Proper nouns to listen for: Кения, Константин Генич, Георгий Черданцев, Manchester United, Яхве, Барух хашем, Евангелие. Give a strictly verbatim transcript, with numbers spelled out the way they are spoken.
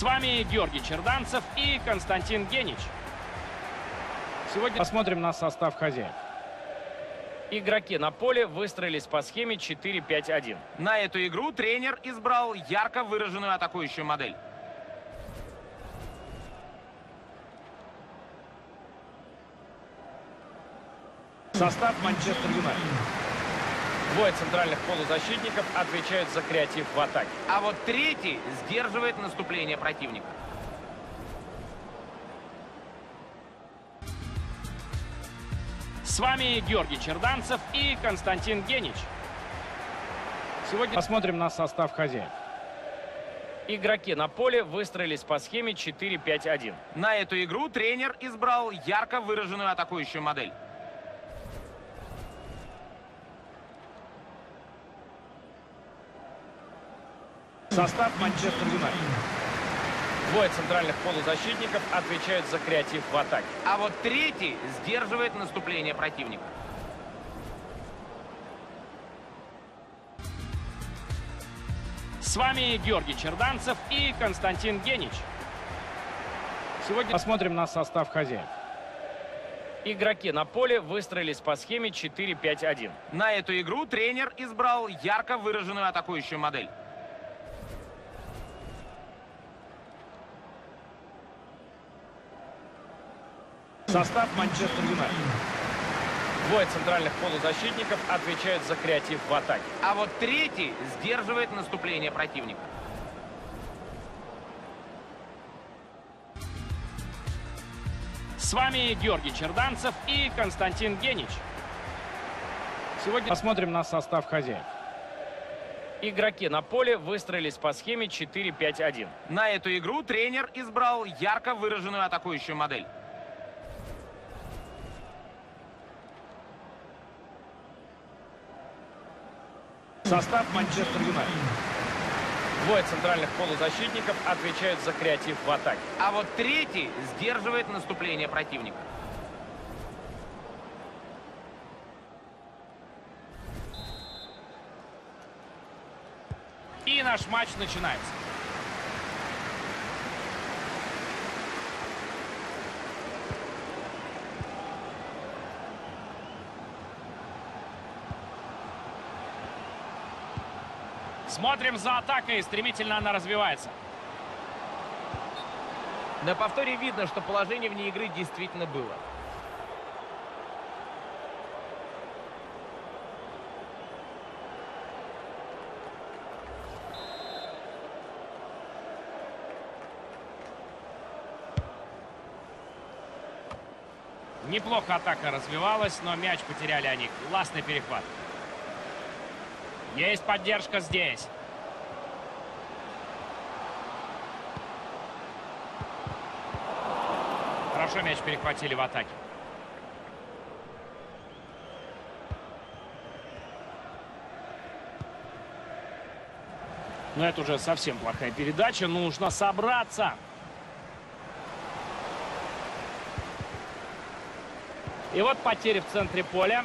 С вами Георгий Черданцев и Константин Генич. Сегодня посмотрим на состав хозяев. Игроки на поле выстроились по схеме четыре пять один. На эту игру тренер избрал ярко выраженную атакующую модель. Состав Manchester United. Двое центральных полузащитников отвечают за креатив в атаке. А вот третий сдерживает наступление противника. С вами Георгий Черданцев и Константин Генич. Сегодня посмотрим на состав хозяев. Игроки на поле выстроились по схеме четыре пять один. На эту игру тренер избрал ярко выраженную атакующую модель. Состав Manchester United. Двое центральных полузащитников отвечают за креатив в атаке. А вот третий сдерживает наступление противника. С вами Георгий Черданцев и Константин Генич. Сегодня посмотрим на состав хозяев. Игроки на поле выстроились по схеме четыре пять один. На эту игру тренер избрал ярко выраженную атакующую модель. Состав Manchester United. Двое центральных полузащитников отвечают за креатив в атаке. А вот третий сдерживает наступление противника. С вами Георгий Черданцев и Константин Генич. Сегодня посмотрим на состав хозяев. Игроки на поле выстроились по схеме четыре пять один. На эту игру тренер избрал ярко выраженную атакующую модель. Состав Manchester United. Двое центральных полузащитников отвечают за креатив в атаке. А вот третий сдерживает наступление противника. И наш матч начинается. Смотрим за атакой, стремительно она развивается. На повторе видно, что положение вне игры действительно было. Неплохо атака развивалась, но мяч потеряли они. Классный перехват. Есть поддержка здесь. Хорошо мяч перехватили в атаке. Но это уже совсем плохая передача. Нужно собраться. И вот потери в центре поля.